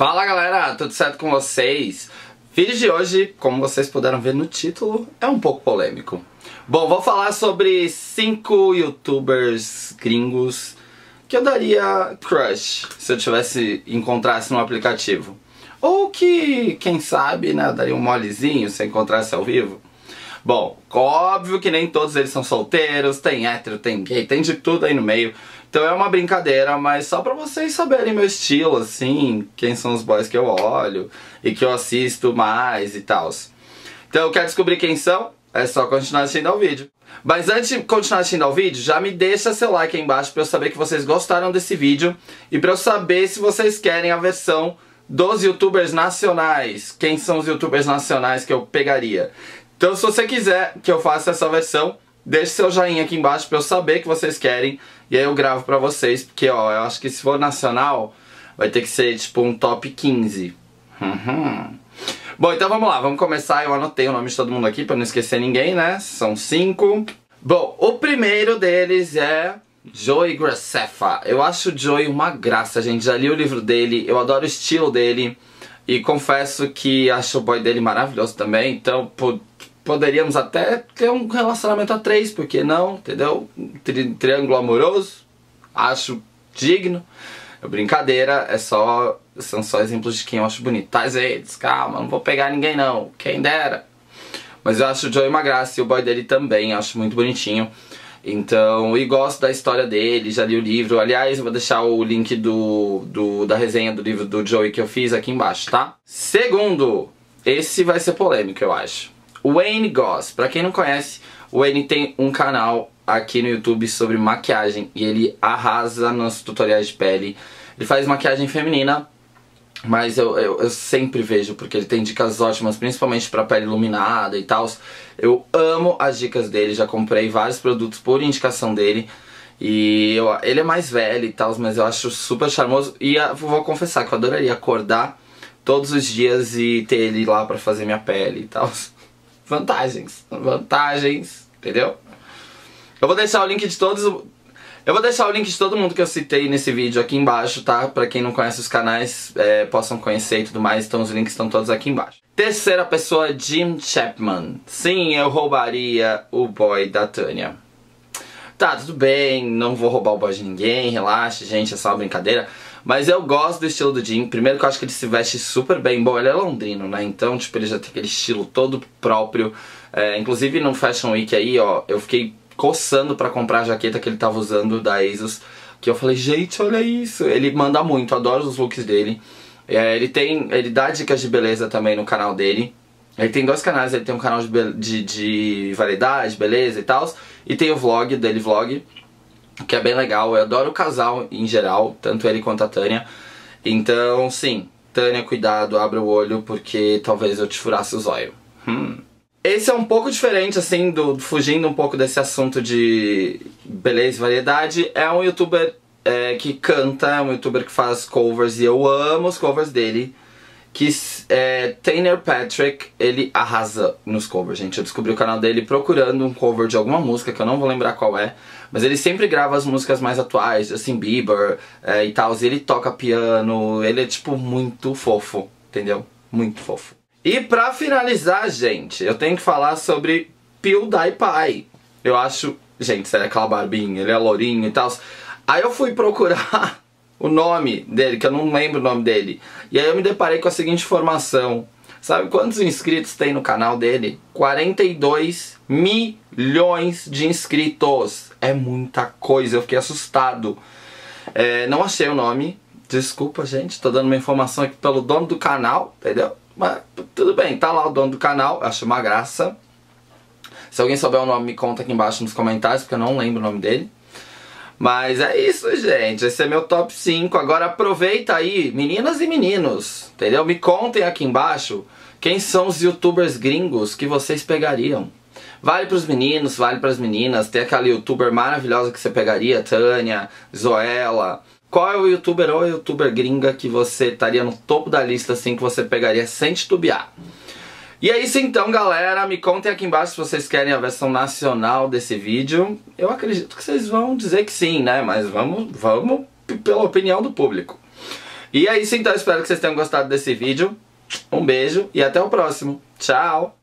Fala galera, tudo certo com vocês? Vídeo de hoje, como vocês puderam ver no título, é um pouco polêmico. Bom, vou falar sobre 5 youtubers gringos que eu daria crush se eu encontrasse num aplicativo. Ou que, quem sabe, né, eu daria um molezinho se eu encontrasse ao vivo. Bom, óbvio que nem todos eles são solteiros, tem hétero, tem gay, tem de tudo aí no meio. Então é uma brincadeira, mas só pra vocês saberem meu estilo, assim, quem são os boys que eu olho e que eu assisto mais e tal. Então, quer descobrir quem são? É só continuar assistindo ao vídeo. Mas antes de continuar assistindo ao vídeo, já me deixa seu like aí embaixo pra eu saber que vocês gostaram desse vídeo e pra eu saber se vocês querem a versão dos youtubers nacionais. Quem são os youtubers nacionais que eu pegaria? Então se você quiser que eu faça essa versão, deixe seu joinha aqui embaixo pra eu saber que vocês querem. E aí eu gravo pra vocês, porque ó, eu acho que se for nacional, vai ter que ser tipo um top 15. Bom, então vamos lá, vamos começar. Eu anotei o nome de todo mundo aqui pra não esquecer ninguém, né? São 5. Bom, o primeiro deles é Joey Graceffa. Eu acho o Joey uma graça, gente. Já li o livro dele, eu adoro o estilo dele. E confesso que acho o boy dele maravilhoso também, então... Poderíamos até ter um relacionamento a 3, por que não? Entendeu? Triângulo amoroso, acho digno. É brincadeira, são só exemplos de quem eu acho bonito. Tá, gente, calma, não vou pegar ninguém não, quem dera. Mas eu acho o Joey uma graça e o boy dele também, acho muito bonitinho. Então, e gosto da história dele, já li o livro. Aliás, eu vou deixar o link da resenha do livro do Joey que eu fiz aqui embaixo, tá? Segundo, esse vai ser polêmico, eu acho. Wayne Goss, pra quem não conhece, o Wayne tem um canal aqui no YouTube sobre maquiagem e ele arrasa nos tutoriais de pele. Ele faz maquiagem feminina, mas eu sempre vejo porque ele tem dicas ótimas, principalmente pra pele iluminada e tal. Eu amo as dicas dele, já comprei vários produtos por indicação dele. E ele é mais velho e tal, mas eu acho super charmoso. E vou confessar que eu adoraria acordar todos os dias e ter ele lá pra fazer minha pele e tal. Vantagens, entendeu? Eu vou deixar o link de todo mundo que eu citei nesse vídeo aqui embaixo, tá? Pra quem não conhece os canais, possam conhecer e tudo mais. Então os links estão todos aqui embaixo. Terceira pessoa, Jim Chapman. Sim, eu roubaria o boy da Tanya. Tá, tudo bem, não vou roubar o boy de ninguém, relaxa, gente, é só uma brincadeira. Mas eu gosto do estilo do Jim. Primeiro que eu acho que ele se veste super bem. Bom, ele é londrino, né? Então, tipo, ele já tem aquele estilo todo próprio. Inclusive, no Fashion Week aí, ó, eu fiquei coçando pra comprar a jaqueta que ele tava usando da ASOS. Que eu falei, gente, olha isso. Ele manda muito, adoro os looks dele. Ele dá dicas de beleza também no canal dele. Ele tem 2 canais, ele tem um canal de variedade, beleza e tal. E tem o vlog, dele vlog. Que é bem legal, eu adoro o casal em geral, tanto ele quanto a Tanya. Então, sim, Tanya, cuidado, abre o olho, porque talvez eu te furasse o zóio. Esse é um pouco diferente, assim, fugindo um pouco desse assunto de beleza e variedade. É um youtuber que canta, é um youtuber que faz covers, e eu amo os covers dele. Que é Tanner Patrick, ele arrasa nos covers, gente. Eu descobri o canal dele procurando um cover de alguma música, que eu não vou lembrar qual é. Mas ele sempre grava as músicas mais atuais, Justin Bieber e tal. Ele toca piano, ele é tipo muito fofo, entendeu? Muito fofo. E pra finalizar, gente, eu tenho que falar sobre PewDiePie. Eu acho... Gente, sério, aquela barbinha, ele é lourinho e tal. Aí eu fui procurar... o nome dele, que eu não lembro o nome dele. E aí eu me deparei com a seguinte informação. Sabe quantos inscritos tem no canal dele? 42 milhões de inscritos. É muita coisa, eu fiquei assustado. Não achei o nome. Desculpa, gente, tô dando uma informação aqui pelo dono do canal, entendeu? Mas tudo bem, tá lá o dono do canal, acho uma graça. Se alguém souber o nome, me conta aqui embaixo nos comentários, porque eu não lembro o nome dele. Mas é isso, gente. Esse é meu top 5. Agora aproveita aí, meninas e meninos, entendeu? Me contem aqui embaixo quem são os youtubers gringos que vocês pegariam. Vale pros meninos, vale pras meninas. Tem aquela youtuber maravilhosa que você pegaria, Tanya, Zoella. Qual é o youtuber ou youtuber gringa que você estaria no topo da lista, assim, que você pegaria sem titubear? E é isso então, galera. Me contem aqui embaixo se vocês querem a versão nacional desse vídeo. Eu acredito que vocês vão dizer que sim, né? Mas vamos pela opinião do público. E é isso então, espero que vocês tenham gostado desse vídeo. Um beijo e até o próximo. Tchau!